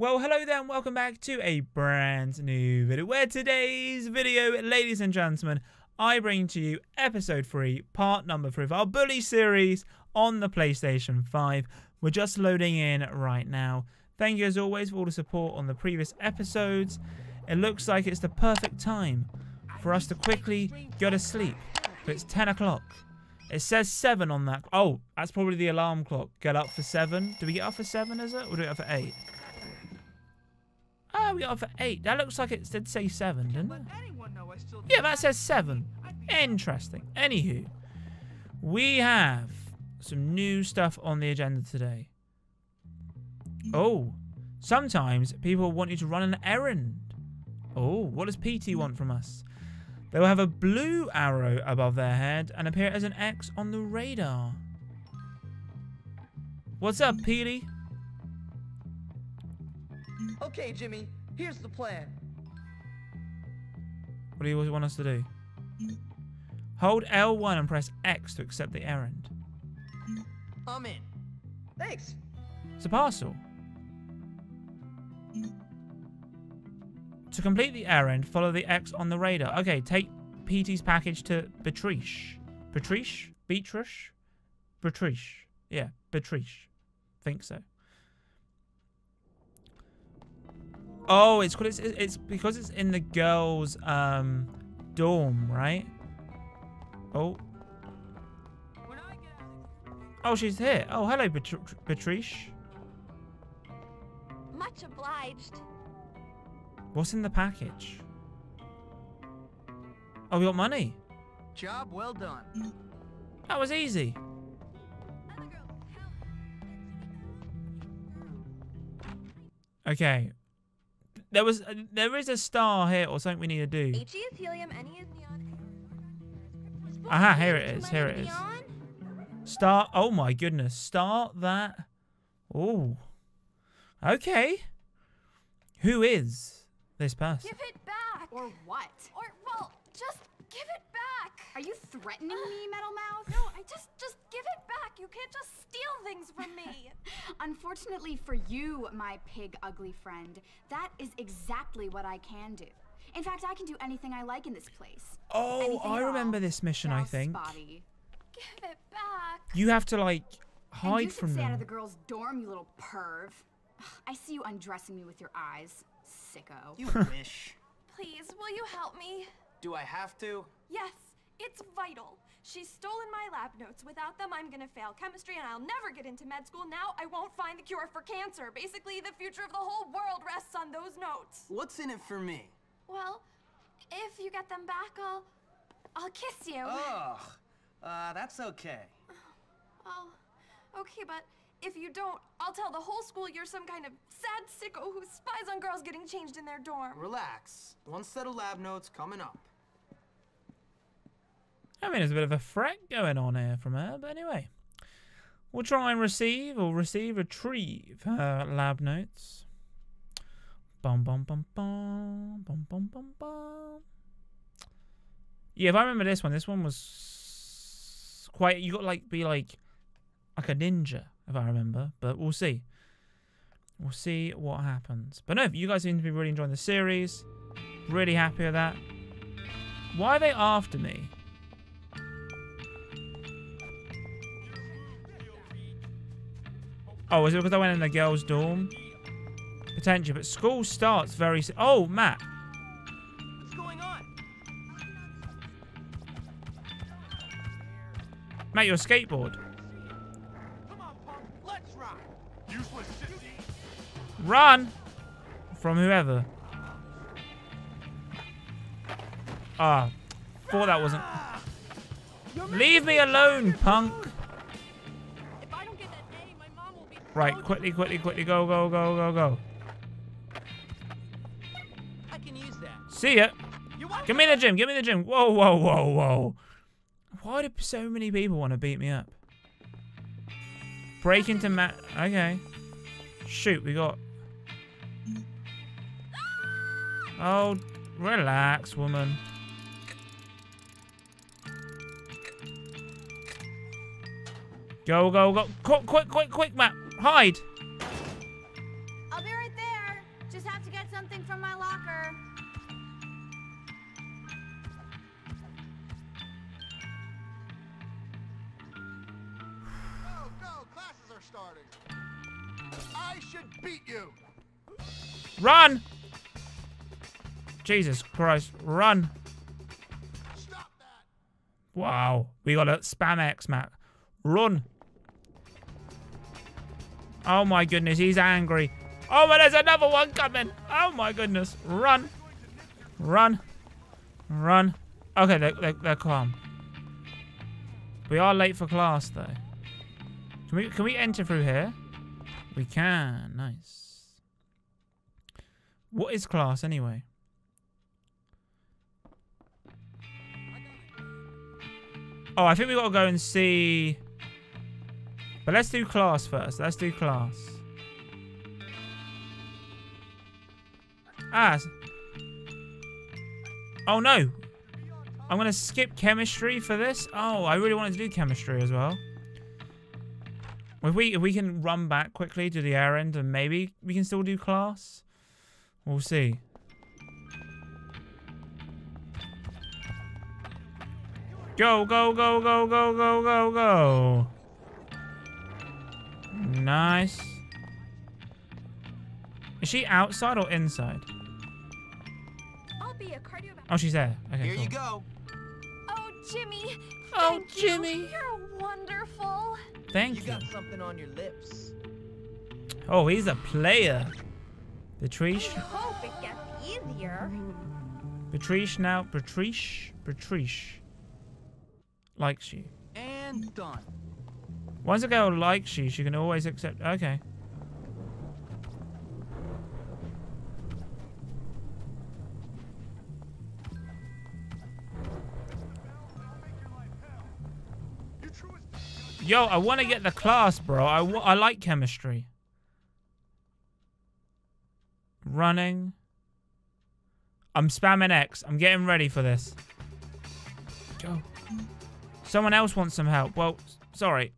Well, hello there and welcome back to a brand new video, where today's video, ladies and gentlemen, I bring to you episode 3, part number 3 of our Bully series on the PlayStation 5. We're just loading in right now. Thank you as always for all the support on the previous episodes. It looks like it's the perfect time for us to quickly go to sleep. It's 10 o'clock. It says 7 on that. Oh, that's probably the alarm clock. Get up for 7. Do we get up for 7, is it? Or do we get up for 8? Oh, we got for 8. That looks like it did say 7, didn't it? Yeah, that says 7. Interesting. Anywho, we have some new stuff on the agenda today. Oh, sometimes people want you to run an errand. Oh, what does PT want from us? They will have a blue arrow above their head and appear as an X on the radar. What's up, Petey? Okay, Jimmy, here's the plan. What do you want us to do? Hold L1 and press X to accept the errand. I'm in. Thanks. It's a parcel. To complete the errand, follow the X on the radar. Okay, take PT's package to Beatrice. Beatrice? Beatrice? Beatrice. Yeah, Beatrice. Think so. Oh, it's because it's in the girls' dorm, right? Oh. Oh, she's here. Oh, hello, Beatrice. Much obliged. What's in the package? Oh, we got money. Job well done. That was easy. Okay. There is a star here or something we need to do. He is helium, N-E is neon. Aha, here it is, here it is. Star, oh my goodness, star that. Oh. Okay. Who is this person? Give it back. Or what? Or, well, just give it back. Are you threatening me, Metal Mouth? No, I just give it back. You can't just steal things from me. Unfortunately for you, my pig ugly friend, that is exactly what I can do. In fact, I can do anything I like in this place. Oh, anything I remember this mission, I think. Spotty. Give it back. You have to, like, hide and you from them. Out of the girls' dorm, you little perv. I see you undressing me with your eyes, sicko. You wish. Please, will you help me? Do I have to? Yes. It's vital. She's stolen my lab notes. Without them, I'm gonna fail chemistry and I'll never get into med school. Now I won't find the cure for cancer. Basically, the future of the whole world rests on those notes. What's in it for me? Well, if you get them back, I'll kiss you. Ugh, that's okay. Well, okay, but if you don't, I'll tell the whole school you're some kind of sad sicko who spies on girls getting changed in their dorm. Relax. One set of lab notes coming up. I mean, there's a bit of a threat going on here from her, but anyway. We'll try and retrieve her lab notes. Bum, bum, bum, bum, bum, bum, bum, bum. Yeah, if I remember this one was quite, you got to like, be like a ninja, if I remember, but we'll see. We'll see what happens. But no, you guys seem to be really enjoying the series. Really happy with that. Why are they after me? Oh, is it because I went in the girls' dorm? Potential, but school starts very soon. Oh, Matt. What's going on? Matt, you're a skateboard. Come on, punk. Let's run. Useless shit. Run from whoever. Ah, thought that wasn't. Leave me alone, punk. Right, quickly, quickly, quickly, go, go, go, go, go. I can use that. See ya. Give me the gym, give me the gym. Whoa, whoa, whoa, whoa. Why do so many people want to beat me up? Break into Matt. Okay. Shoot, we got... Oh, relax, woman. Go, go, go. Quick, quick, quick, quick, Matt. Hide. I'll be right there. something from my locker. Go, go! Classes are starting. I should beat you. Run! Jesus Christ, run! Stop that! Wow, we got a spam X, Matt. Run! Oh my goodness, he's angry. Oh, but there's another one coming. Oh my goodness. Run. Run. Run. Okay, they're calm. We are late for class, though. Can we enter through here? We can. Nice. What is class, anyway? Oh, I think we got to go and see... But let's do class first. Let's do class. Ah. Oh, no. I'm going to skip chemistry for this. Oh, I really wanted to do chemistry as well. If we can run back quickly to the errand and maybe we can still do class. We'll see. Go, go, go, go, go, go, go, go. Nice. Is she outside or inside? I'll be a cardio. Oh, she's there. Okay, here cool. You go. Oh, Jimmy. Oh, Jimmy. You're wonderful. Thank you. You got something on your lips. Oh, he's a player. Patrice. I hope it gets easier. Patrice now. Patrice. Patrice. Likes you. And done. Once a girl likes you, she can always accept... Okay. Yo, I want to get the class, bro. I like chemistry. Running. I'm spamming X. I'm getting ready for this. Go. Someone else wants some help. Well, sorry.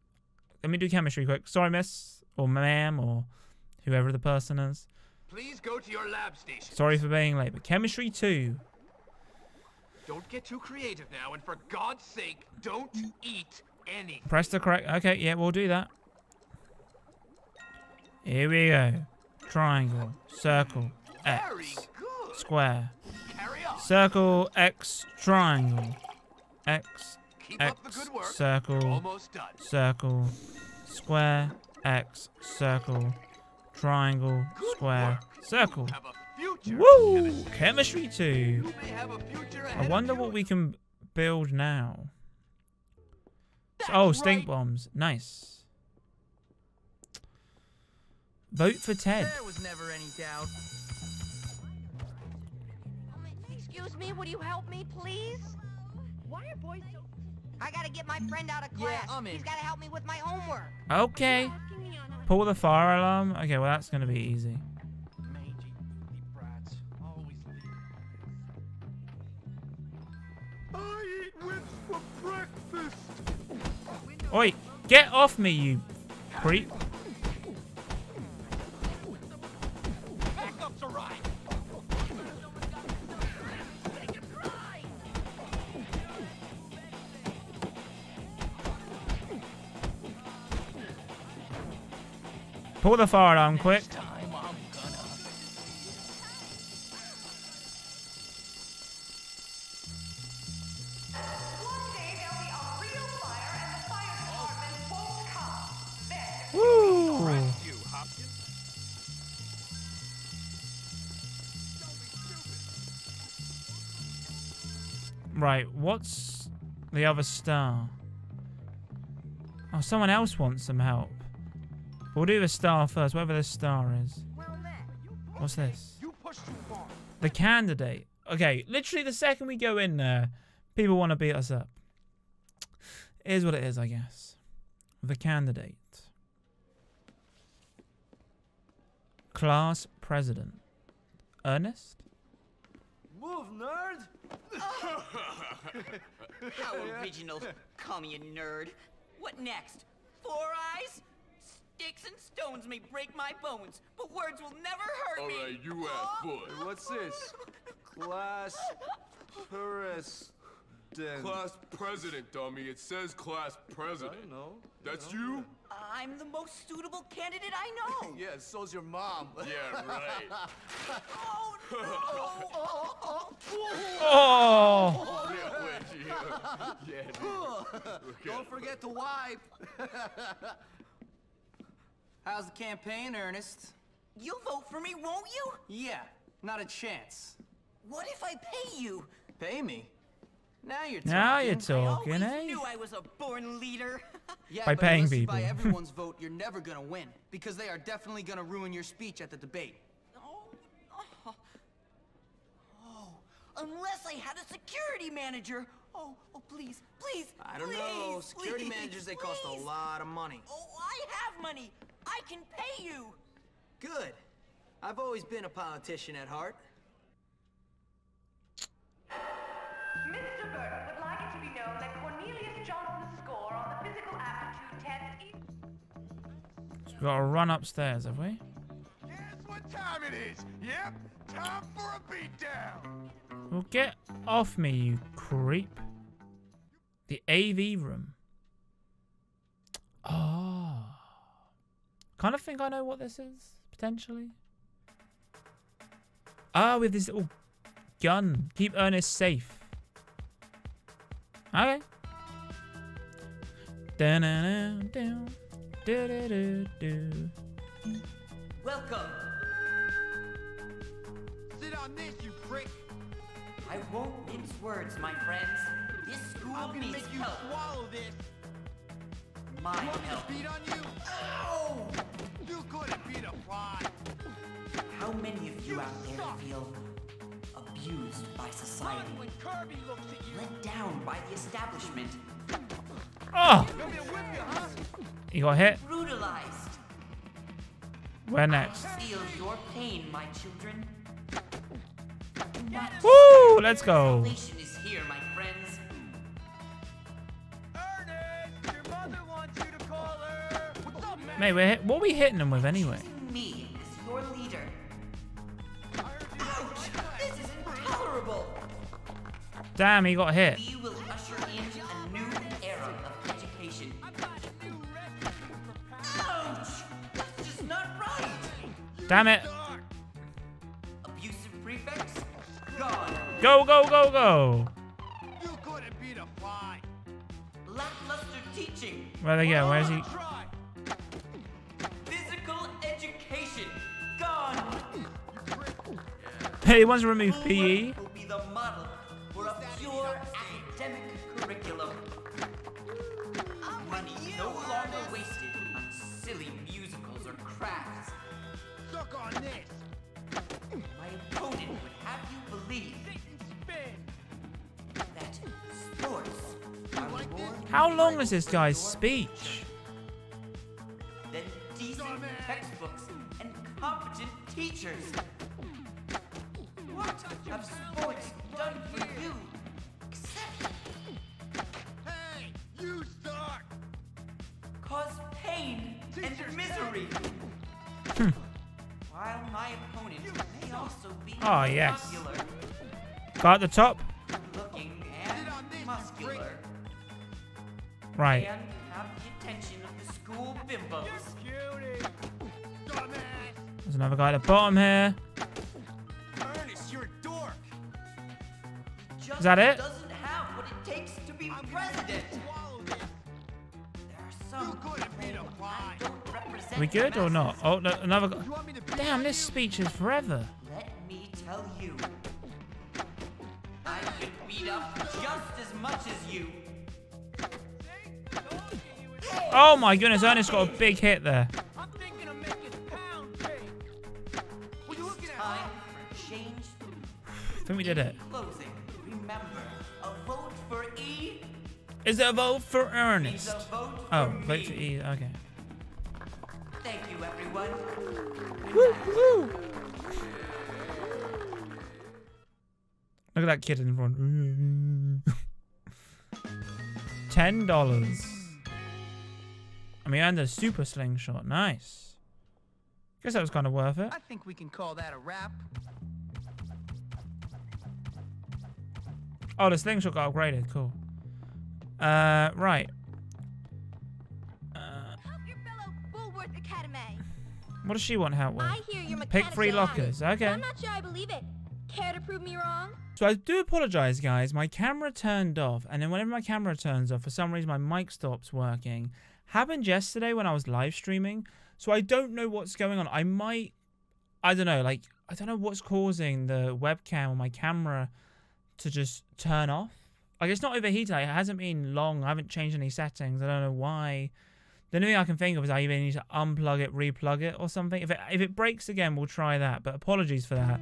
Let me do chemistry quick. Sorry, miss. Or ma'am. Or whoever the person is. Please go to your lab station. Sorry for being late, but chemistry 2. Don't get too creative now, and for God's sake, don't eat any. Press the correct... Okay, yeah, we'll do that. Here we go. Triangle. Circle. X. Very good. Square. Carry on. Circle. X. Triangle. X. Keep X, up the good work. Circle. You're almost done. Circle. Square. X. Circle. Triangle. Good square. Work. Circle. Woo! Chemistry 2. I wonder what we can build now. That's oh, stink right. Bombs. Nice. Vote for Ted. There was never any doubt. Excuse me, would you help me, please? Why are boys so... I gotta get my friend out of class. Yeah, I'm in. He's gotta help me with my homework. Okay. Pull the fire alarm. Okay, well that's gonna be easy. I eat whips for breakfast. Oi, get off me, you creep. Pull the fire alarm quick. Woo! Right, what's the other star? Oh, someone else wants some help. We'll do the star first, whatever the star is. What's this? The candidate. Okay, literally the second we go in there, people want to beat us up. It is what it is, I guess. The candidate. Class president. Ernest? Move, nerd! How original. Call me a nerd. What next? Four eyes? Sticks and stones may break my bones, but words will never hurt me. All right, you ass boy. What's this? Class president. Class president, dummy. It says class president. I don't know. That's you? I'm the most suitable candidate I know. Yeah, so's your mom. Yeah, right. Oh, no. Oh. Yeah, don't forget to wipe. How's the campaign, Ernest? You'll vote for me, won't you? Yeah, not a chance. What if I pay you? Pay me? Now you're talking. Now you're talking, eh? I knew I was a born leader. Yeah, by paying people. By everyone's vote, you're never gonna win because they are definitely gonna ruin your speech at the debate. Oh, unless I had a security manager. Oh, please, please. I don't know. Security managers, they cost a lot of money. Oh, I have money. I can pay you. Good. I've always been a politician at heart. Mr. Burton would like it to be known that Cornelius John on the score on the physical aptitude test. We've got to run upstairs, have we? Guess what time it is? Yep, time for a beatdown. Well, get off me, you creep. The AV room. Oh. Kind of think I know what this is, potentially. Ah, with this little gun. Keep Ernest safe. Okay. Welcome. Sit on this, you prick. I won't mince words, my friends. This school needs help. I'm gonna make you swallow this. My help. You want this beat on you? Ow! You couldn't beat a fly. How many of you out there feel abused by society? When Kirby looks at you. Let down by the establishment. Oh! You got hit. Brutalized. Where next? Feel your pain, my children. Woo! Let's go. Salvation is here, my friends. Ernest, your mother wants you to call her. What's up, man? Mate, what are we hitting them with anyway? Me as your leader. Ouch! This is intolerable. Damn, he got hit. You will usher in a new era of education. Ouch! That's just not right. Damn it. Go, go, go, go! You couldn't beat a fly. Lackluster teaching. Where'd they go? Where's he? Physical education. Gone. Hey, he wants to remove PE. Will be the model for a pure academic curriculum. Money no longer wasted on silly musicals or crafts. Suck on this. My opponent would have you believe. How long is this guy's speech? Then decent textbooks and competent teachers. What have sports done for you? Except... Hey, you suck! Cause pain and misery. While my opponent may also be popular. Oh, yes. Guy at the top. Muscular. Right. And have the attention of the school bimbos. There's another guy at the bottom here. Ernest, you're a dork. Is that it? Doesn't have what it takes to be president. There are some we good or not? Oh, no, another guy. Damn, this speech is forever. Let me tell you. I could beat up just as much as you. Oh my goodness, Ernest got a big hit there. I'm thinking of making pound cake. What are you looking at? Time for change. I think we did it. Closing. Remember, a vote for E is a vote for Ernest. Oh, vote for E, okay. Thank you, everyone. Woo, woo. Look at that kid in front. $10. And we earned a super slingshot. Nice. Guess that was kind of worth it. I think we can call that a wrap. Oh, the slingshot got upgraded. Cool. Right. Help your fellow Bullworth Academy. What does she want help with? I hear your mechanic. Pick 3 lockers. Okay. I'm not sure I believe it. Care to prove me wrong? So I do apologize, guys. My camera turned off, and then whenever my camera turns off, for some reason my mic stops working. Happened yesterday when I was live streaming, so I don't know what's going on. I don't know, like, I don't know what's causing the webcam or my camera to just turn off. Like, it's not overheated. It hasn't been long. I haven't changed any settings. I don't know why. The only thing I can think of is I either need to unplug it, replug it, or something. If it breaks again, we'll try that. But apologies for that.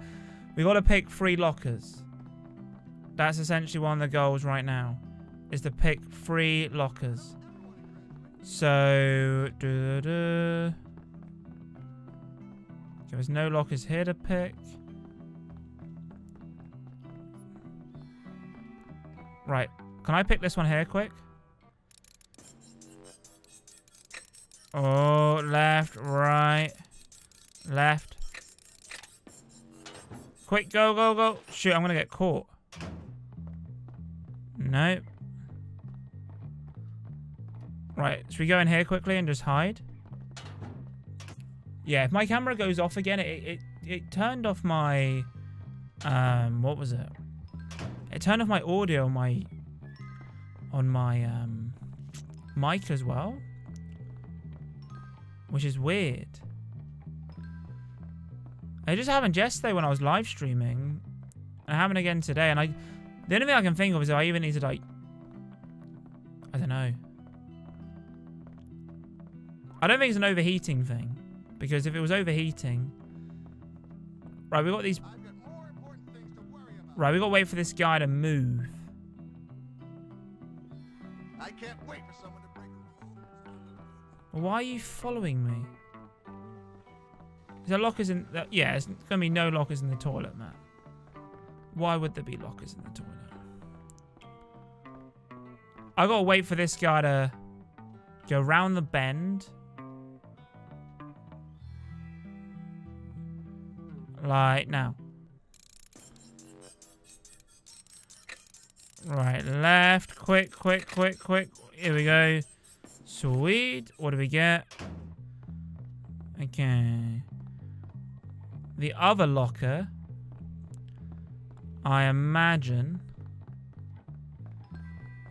We got to pick 3 lockers. That's essentially one of the goals right now, is to pick 3 lockers. So, there's no lockers here to pick. Right, can I pick this one here quick? Oh, left, right, left. Quick, go, go, go. Shoot, I'm gonna get caught. Nope. Right, should we go in here quickly and just hide? Yeah, if my camera goes off again, it turned off my... what was it? It turned off my audio on my... mic as well. Which is weird. It just happened yesterday when I was live streaming. And it happened again today. And the only thing I can think of is if I even need to, like... I don't know. I don't think it's an overheating thing, because if it was overheating... Right, we got these... Right, we got to wait for this guy to move. I can't wait for someone to break the wall. Why are you following me? Is there lockers in... yeah, there's going to be no lockers in the toilet, man. Why would there be lockers in the toilet? I got to wait for this guy to go round the bend. Like now. Right, left. Quick, quick, quick, quick. Here we go. Sweet. What do we get? Okay. The other locker, I imagine,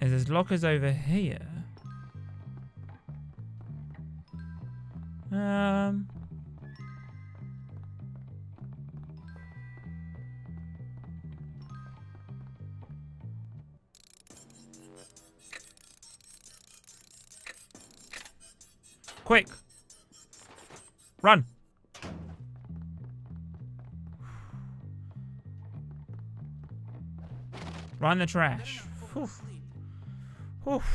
is there's lockers over here. Quick. Run. Run the trash. Oof. Oof.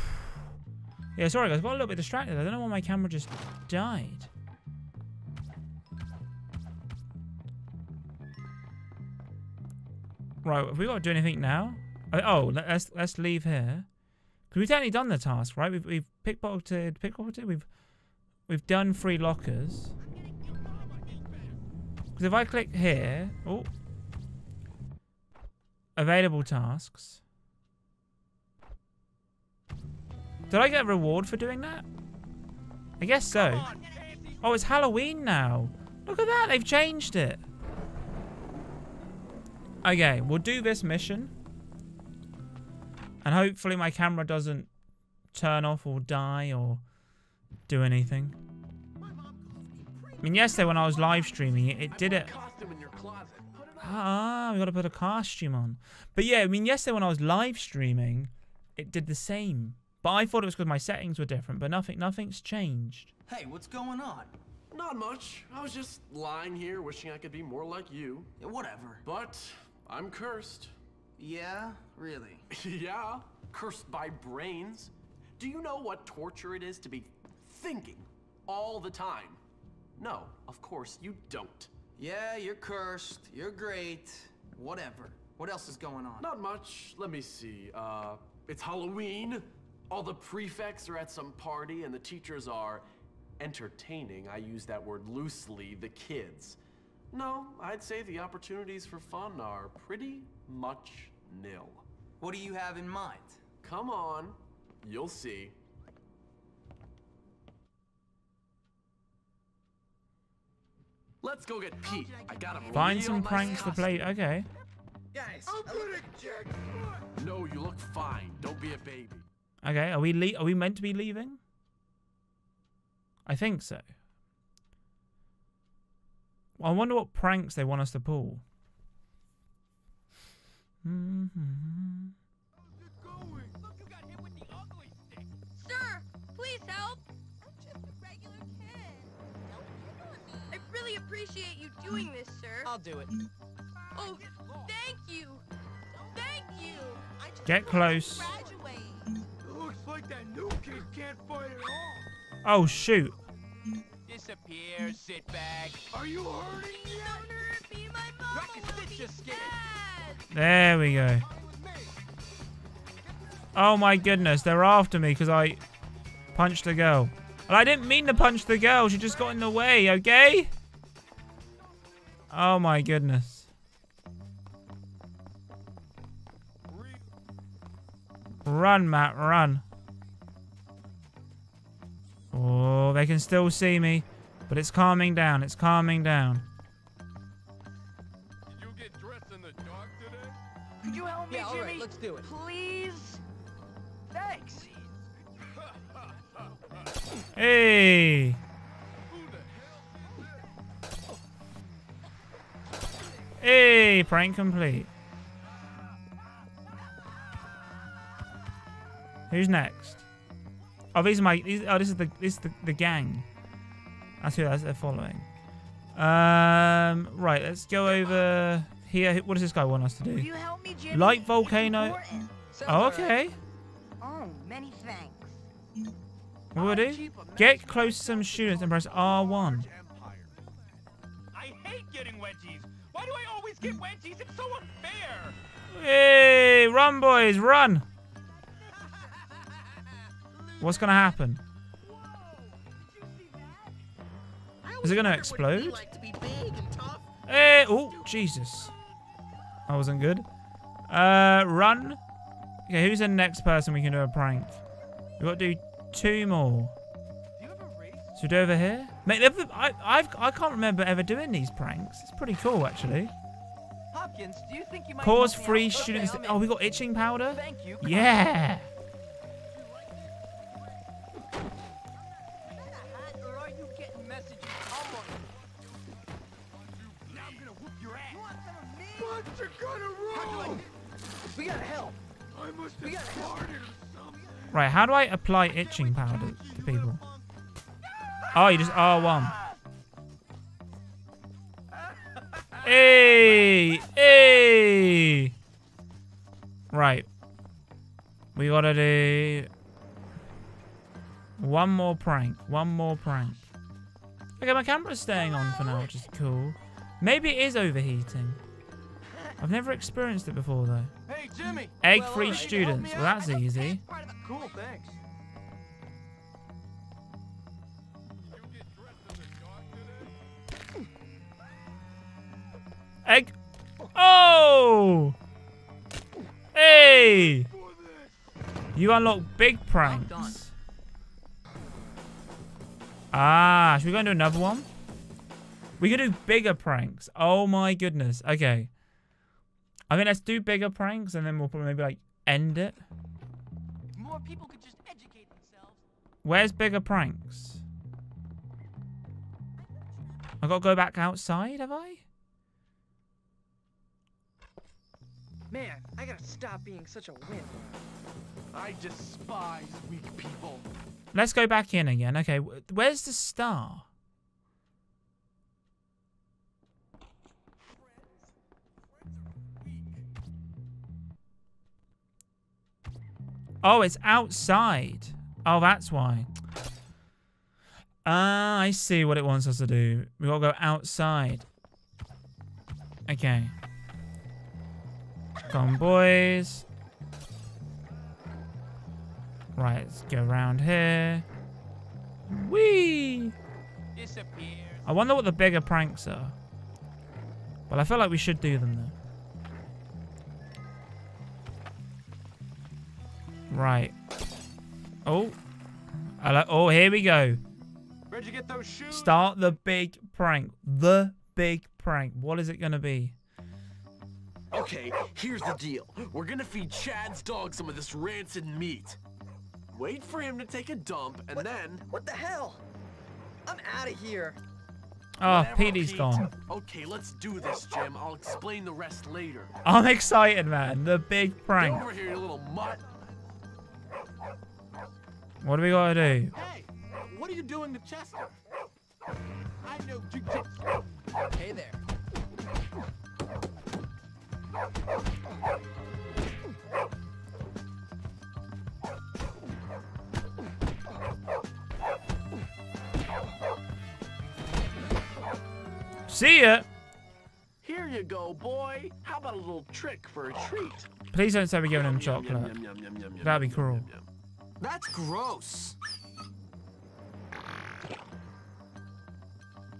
Yeah, sorry guys, I got a little bit distracted. I don't know why my camera just died. Right, have we got to do anything now? Oh, let's leave here. Because we've technically done the task, right? We've pickpocketed. We've done 3 lockers. Because if I click here, oh, available tasks. Did I get a reward for doing that? I guess so. Oh, it's Halloween now. Look at that, they've changed it. Okay, we'll do this mission. And hopefully my camera doesn't turn off or die or do anything. I mean, yesterday when I was live streaming, it did it. Ah, we gotta put a costume on. But yeah, I mean, yesterday when I was live streaming, it did the same. But I thought it was because my settings were different, but nothing's changed. Hey, what's going on? Not much. I was just lying here wishing I could be more like you. Yeah, whatever. But I'm cursed. Yeah? Really? Yeah. Cursed by brains. Do you know what torture it is to be thinking all the time? No, of course you don't. Yeah, you're cursed. You're great. Whatever. What else is going on? Not much. Let me see. It's Halloween. All the prefects are at some party and the teachers are entertaining, I use that word loosely, the kids. No, I'd say the opportunities for fun are pretty much nil. What do you have in mind? Come on, you'll see. Let's go get Pete. I got him. Find some pranks to play. Okay. Guys, no, you look fine. Don't be a baby. Okay, are we meant to be leaving? I think so. I wonder what pranks they want us to pull. Mm-hmm. Sir, please help. I'm just a regular kid. Don't pick on me. I really appreciate you doing this, sir. I'll do it. Oh, thank you. Thank you. Get close. It looks like that new kid can't fight at all. Oh, shoot. Disappear, sit back. Are you hurting me? Don't hurt me. My mom will be mad. There we go. Oh my goodness, they're after me because I punched the girl. And I didn't mean to punch the girl, she just got in the way, okay? Oh my goodness. Run, Matt, run. Oh, they can still see me, but it's calming down, it's calming down. Did you get dressed in the dark today? Could you help me, Jimmy? Right, let's do it. Please? Thanks. Hey. Hey, prank complete. Who's next? Oh, these are my. This is the gang. That's who they're following. Right, let's go over here. What does this guy want us to do? Will you help me, Jimmy? Light volcano. Oh, okay. Oh, many thanks. What would I do? Get close to some students and press R1. I hate getting wedgies. Why do I always get wedgies? It's so unfair. Hey, run, boys, run! What's gonna happen? Is it gonna explode? Hey! Oh, Jesus. That wasn't good. Run. Okay, who's the next person we can do a prank? We've got to do two more. So do over here? Mate, I can't remember ever doing these pranks. It's pretty cool, actually. Hopkins, do you think you might cause free students... Oh, we got itching powder? Yeah! Right, how do I apply itching powder to people? Oh, you just R1. Hey! Hey! Right. We gotta do... one more prank. One more prank. Okay, my camera's staying on for now, which is cool. Maybe it is overheating. I've never experienced it before, though. Hey, Jimmy. Egg-free students. Well, that's easy. Cool, thanks. Egg. Oh! Hey! You unlock big pranks. Ah, should we go and do another one? We could do bigger pranks. Oh, my goodness. Okay. I mean, let's do bigger pranks, and then we'll probably maybe, like, end it. More people could just educate themselves. Where's bigger pranks? I gotta go back outside, have I? Man, I gotta stop being such a wimp. I despise weak people. Let's go back in again. Okay, where's the star? Oh, it's outside. Oh, that's why. Ah, I see what it wants us to do. We gotta go outside. Okay. Come on, boys. Right, let's go around here. Whee! I wonder what the bigger pranks are. Well, I feel like we should do them, though. Right. Oh. Hello. Oh, here we go. Where'd you get those shoes? Start the big prank. The big prank. What is it going to be? Okay, here's the deal. We're going to feed Chad's dog some of this rancid meat. Wait for him to take a dump, and then... What the hell? I'm out of here. Oh, PD's gone. Okay, let's do this, Jim. I'll explain the rest later. I'm excited, man. The big prank. Get over here, you little mutt. What do we gotta do? Hey, what are you doing to Chester? I know jiu-jitsu. Hey there. See ya. Here you go, boy. How about a little trick for a treat? Please don't say we're giving him chocolate. That'd be cruel. That's gross.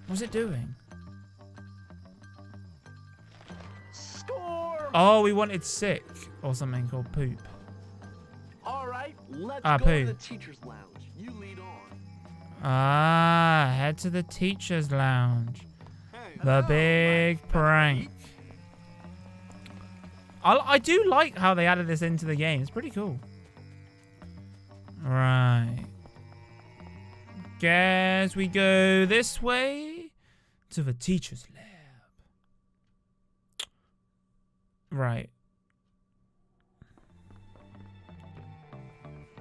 What's it doing? Score. Oh, we wanted sick or something called poop. All right, let's go to the teacher's lounge. You lead on. Ah, head to the teacher's lounge. The big prank. I do like how they added this into the game. It's pretty cool. Right. Guess we go this way to the teacher's lab. Right.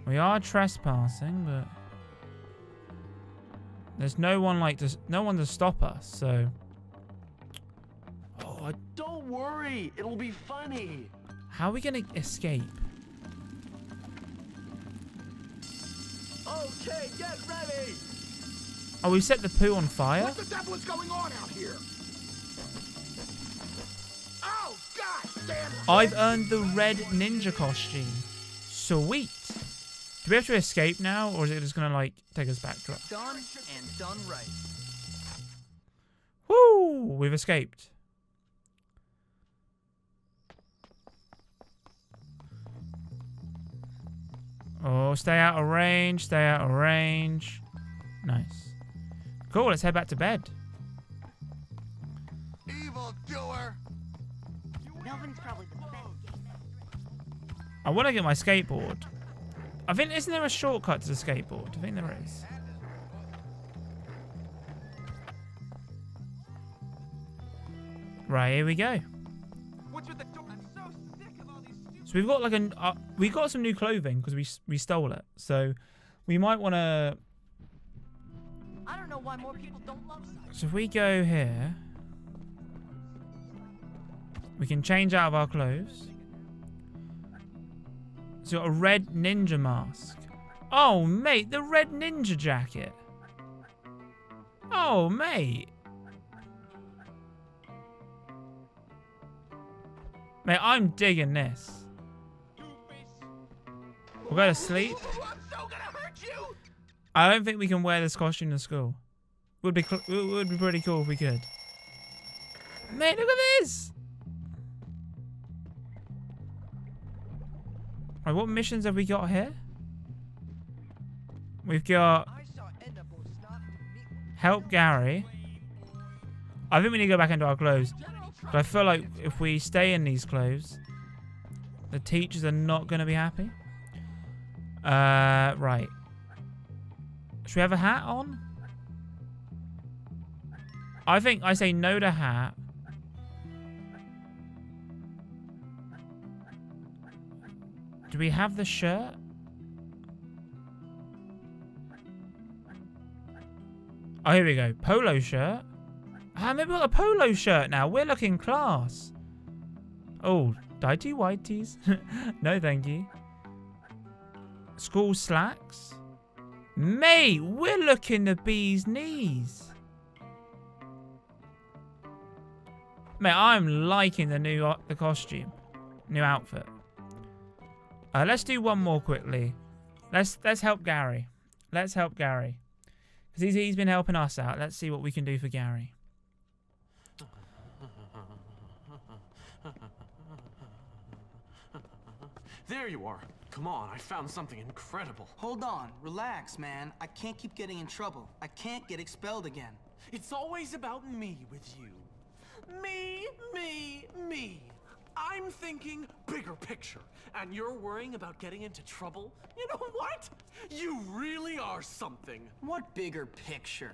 We are trespassing, but there's no one to stop us, so. Don't worry, it'll be funny. How are we gonna escape? Okay, get ready. Oh, we set the poo on fire? What the devil is going on out here? Oh, god damn it. I've earned the red ninja costume. Sweet. Do we have to escape now, or is it just gonna like take us back to it? Done and done right. Woo! We've escaped. Oh, stay out of range, stay out of range. Nice. Cool, let's head back to bed. Evildoer. I want to get my skateboard. I think, isn't there a shortcut to the skateboard? I think there is. Right, here we go. So we've got like an we got some new clothing because we stole it. So we might want to. I don't know why more people don't love. So if we go here, we can change out of our clothes. So a red ninja mask. Oh mate, the red ninja jacket. Oh mate. Mate, I'm digging this. We'll go to sleep. I'm so gonna hurt you. I don't think we can wear this costume to school. Would be pretty cool if we could. Mate, look at this. Right, what missions have we got here? We've got help Gary. I think we need to go back into our clothes, but I feel like if we stay in these clothes, the teachers are not going to be happy. Right. Should we have a hat on? I think I say no to hat. Do we have the shirt? Oh, here we go. Polo shirt. Maybe we've got a polo shirt now. We're looking class. Oh, tighty whiteys. No, thank you. School slacks. Mate, we're looking the bee's knees. Mate, I'm liking the new costume, new outfit. Let's do one more quickly. Let's help Gary. Let's help Gary. Because he's been helping us out. Let's see what we can do for Gary. There you are. Come on, I found something incredible. Hold on, relax, man. I can't keep getting in trouble. I can't get expelled again. It's always about me with you. Me, me, me. I'm thinking bigger picture, and you're worrying about getting into trouble? You know what? You really are something. What bigger picture?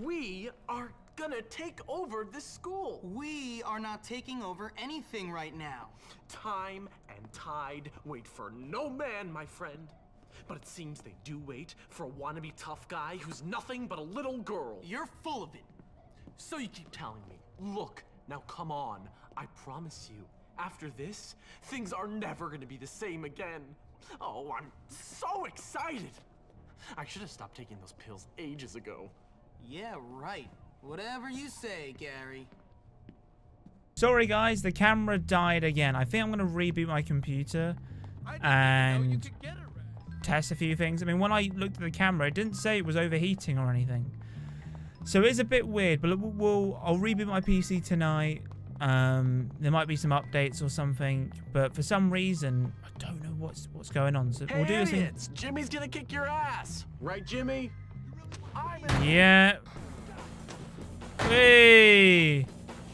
We are gonna take over this school. We are not taking over anything right now. Time and tide wait for no man, my friend. But it seems they do wait for a wannabe tough guy who's nothing but a little girl. You're full of it. So you keep telling me. Look, now come on. I promise you, after this, things are never gonna be the same again. Oh, I'm so excited. I should have stopped taking those pills ages ago. Yeah, right. Whatever you say, Gary. Sorry, guys. The camera died again. I think I'm going to reboot my computer and test a few things. I mean, when I looked at the camera, it didn't say it was overheating or anything. So it is a bit weird, but I'll reboot my PC tonight. There might be some updates or something, but for some reason, I don't know what's going on. So hey, we'll do this thing. Jimmy's going to kick your ass. Right, Jimmy? Yeah. Hey!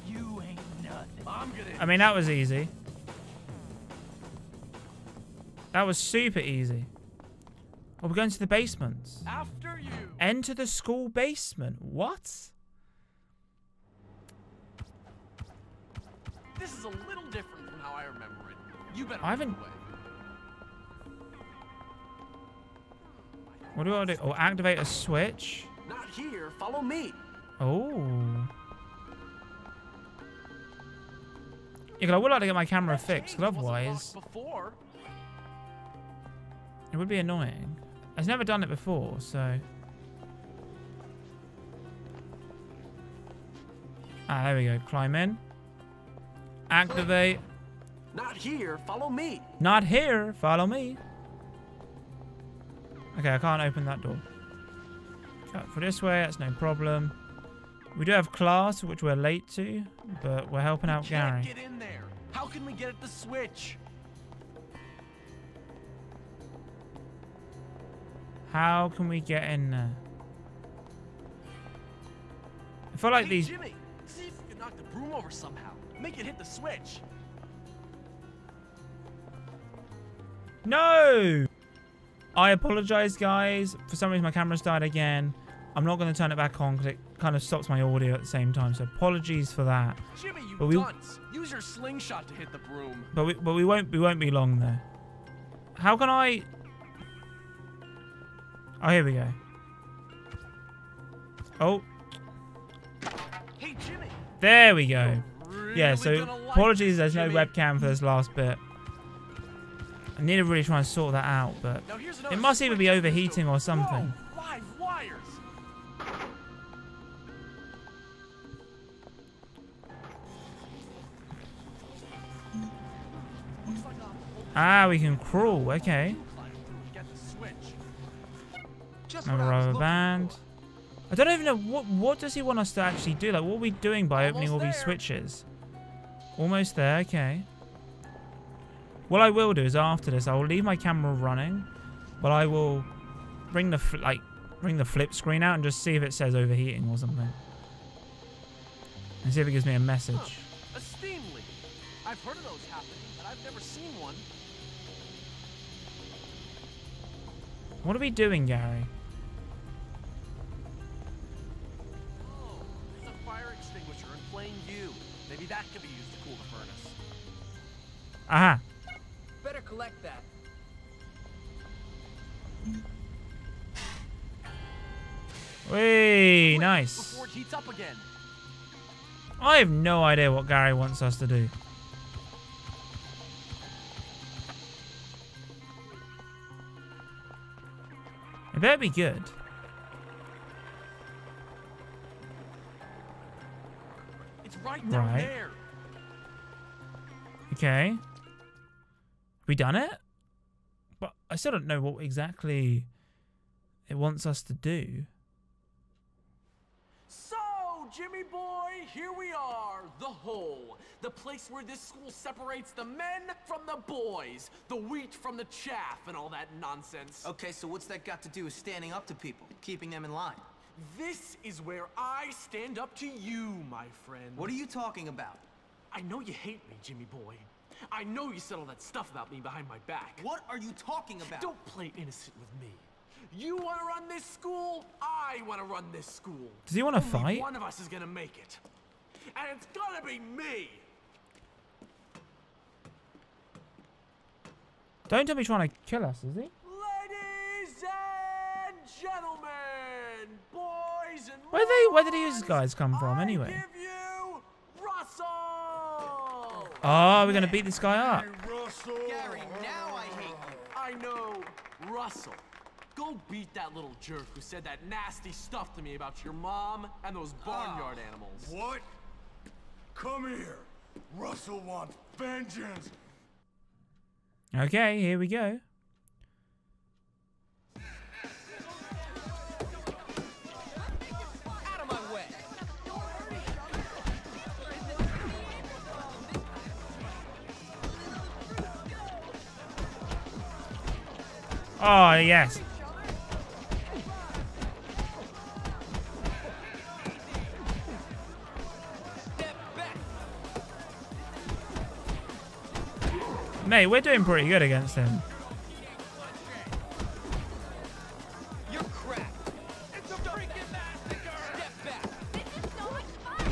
You ain't nothing. I mean, that was easy. That was super easy. Well, we're going to the basements. After you. Enter the school basement. What? This is a little different from how I remember it. You better. I haven't. What do I do? Oh, activate a switch. Not here. Follow me. Oh. Yeah, I would like to get my camera fixed, because otherwise it would be annoying. I've never done it before, so. Ah, there we go. Climb in. Activate. Not here, follow me. Not here, follow me. Okay, I can't open that door. Cut for this way, that's no problem. We do have class, which we're late to, but we're helping out Gary. Get in there. How can we get at the switch? How can we get in there? I feel like these. Jimmy, see if you can knock the broom over somehow. Make it hit the switch. No. I apologize, guys. For some reason, my camera's died again. I'm not going to turn it back on because it kind of stops my audio at the same time. So apologies for that. Jimmy, you dunce! Use your slingshot to hit the broom. But we won't be long there. How can I? Oh, here we go. Oh. Hey, Jimmy. There we go. Really yeah. So apologies, there's Jimmy. No webcam for this last bit. I need to really try and sort that out, but it must either be overheating or something. Whoa, live wires. Ah, we can crawl. Okay. Another rubber band. I don't even know what does he want us to actually do. Like, what are we doing by opening all these switches? Almost there. Okay. What I will do is after this, I will leave my camera running, but I will bring the flip screen out and just see if it says overheating or something, and see if it gives me a message. Huh. A steam leak. I've heard of those happening, but I've never seen one. What are we doing, Gary? Oh, there's a fire extinguisher in plain view. Maybe that could be used to cool the furnace. Aha. Better collect that. Hey, quick, nice. Before it heats up again. I have no idea what Gary wants us to do. It better be good. It's right down there. Okay. We done it? But I still don't know what exactly it wants us to do. So, Jimmy boy, here we are, the hole. The place where this school separates the men from the boys, the wheat from the chaff, and all that nonsense. Okay, so what's that got to do with standing up to people, keeping them in line? This is where I stand up to you, my friend. What are you talking about? I know you hate me, Jimmy boy. I know you said all that stuff about me behind my back. What are you talking about? Don't play innocent with me. You want to run this school? I want to run this school. Does he want to fight? One of us is going to make it. And it's going to be me. Don't tell me he's trying to kill us, is he? Ladies and gentlemen, boys and where did these guys come from anyway? Oh, we're going to beat this guy up. Gary, now I hate you. I know, Russell. Go beat that little jerk who said that nasty stuff to me about your mom and those barnyard animals. What? Come here. Russell wants vengeance. Okay, here we go. Out of my way. Oh, yes. Mate, we're doing pretty good against him. You're crap. It's a freaking massacre. Step back. This is so much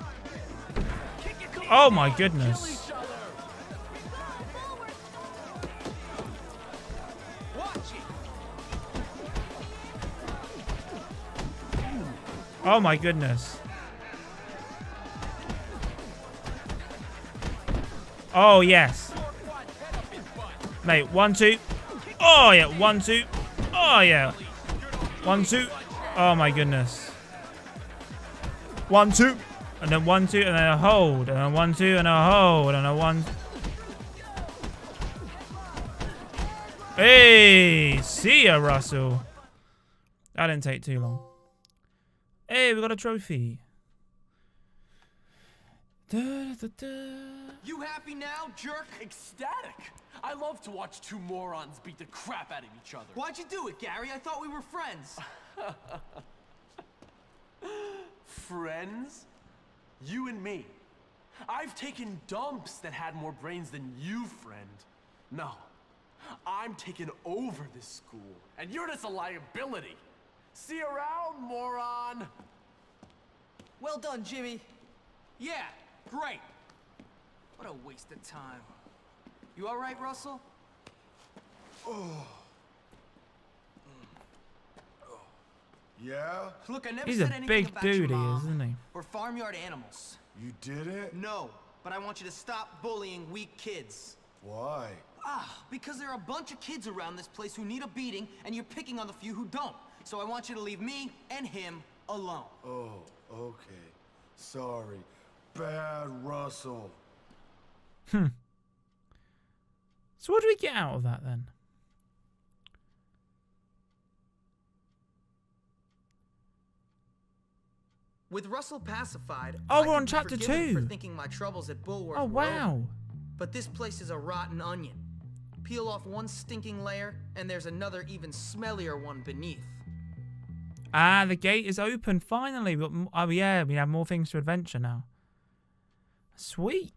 fun. Kick it, come on. Oh my goodness. Watch it. Oh my goodness. Oh yes. Mate, 1, 2. Oh, yeah. 1, 2. Oh, yeah. 1, 2. Oh, my goodness. 1, 2. And then 1, 2. And then a hold. And then 1, 2. And a hold. And a 1. Hey. See ya, Russell. That didn't take too long. Hey, we got a trophy. Da, da, da. You happy now, jerk? Ecstatic. I love to watch two morons beat the crap out of each other. Why'd you do it, Gary? I thought we were friends. Friends? You and me. I've taken dumps that had more brains than you, friend. No. I'm taking over this school, and you're just a liability. See you around, moron. Well done, Jimmy. Yeah, great. What a waste of time. You all right, Russell? Oh. Oh. Yeah? Look, I never said anything about your mom. He's a big dude, isn't he? Or farmyard animals. You did it? No, but I want you to stop bullying weak kids. Why? Ah, because there are a bunch of kids around this place who need a beating, and you're picking on the few who don't. So I want you to leave me and him alone. Oh, okay. Sorry. Bad Russell. Hmm. So what do we get out of that then? With Russell pacified, oh, we're on chapter 2. For thinking my troubles at Bullworth. Oh wow! But this place is a rotten onion. Peel off one stinking layer, and there's another even smellier one beneath. Ah, the gate is open finally. But oh yeah, we have more things to adventure now. Sweet.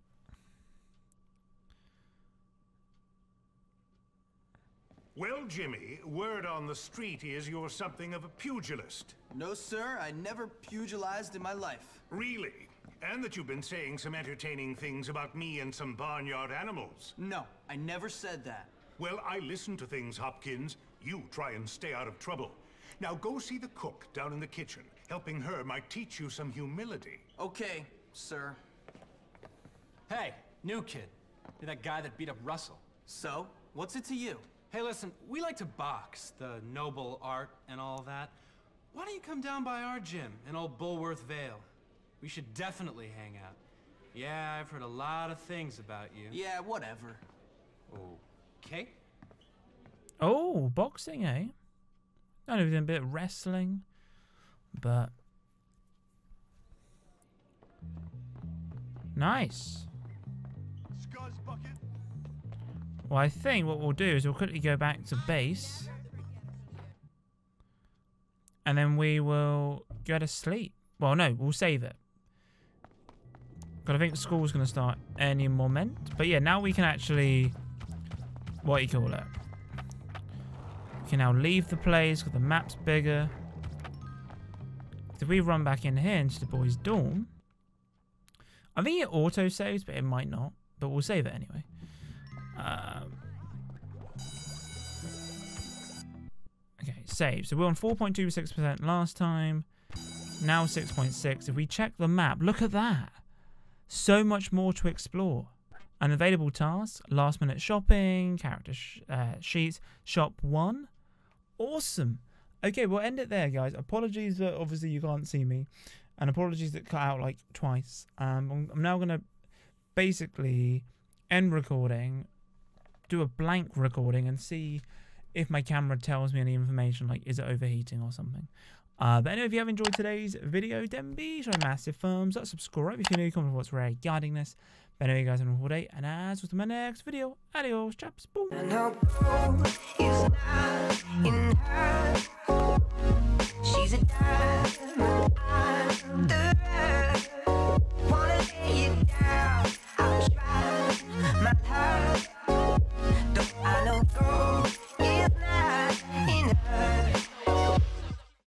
Well, Jimmy, word on the street is you're something of a pugilist. No, sir. I never pugilized in my life. Really? And that you've been saying some entertaining things about me and some barnyard animals. No, I never said that. Well, I listen to things, Hopkins. You try and stay out of trouble. Now go see the cook down in the kitchen. Helping her might teach you some humility. Okay, sir. Hey, new kid. You're that guy that beat up Russell. So, what's it to you? Hey, listen, we like to box, the noble art and all that. Why don't you come down by our gym in old Bullworth Vale? We should definitely hang out. Yeah, I've heard a lot of things about you. Yeah, whatever. Okay. Oh, boxing, eh? I know there's a bit of wrestling, but... Nice. Well, I think what we'll do is we'll quickly go back to base. And then we will go to sleep. Well, no, we'll save it. Because I think school's going to start any moment. But yeah, now we can actually... What do you call it? We can now leave the place because the map's bigger. If we run back in here into the boys' dorm... I think it auto-saves, but it might not. But we'll save it anyway. Okay, save. So we're on 4.26% last time. Now 6.6. If we check the map, look at that. So much more to explore. An available task, last-minute shopping, character sheets, shop 1. Awesome. Okay, we'll end it there, guys. Apologies that obviously you can't see me. And apologies that cut out like twice. I'm now going to basically end recording, do a blank recording and see if my camera tells me any information, like is it overheating or something. But anyway, if you have enjoyed today's video, then be sure to massive thumbs up, subscribe if you're new, comment what's regarding this. But anyway, guys, have a wonderful day, and as with my next video, adios, chaps, boom. And she's a dime.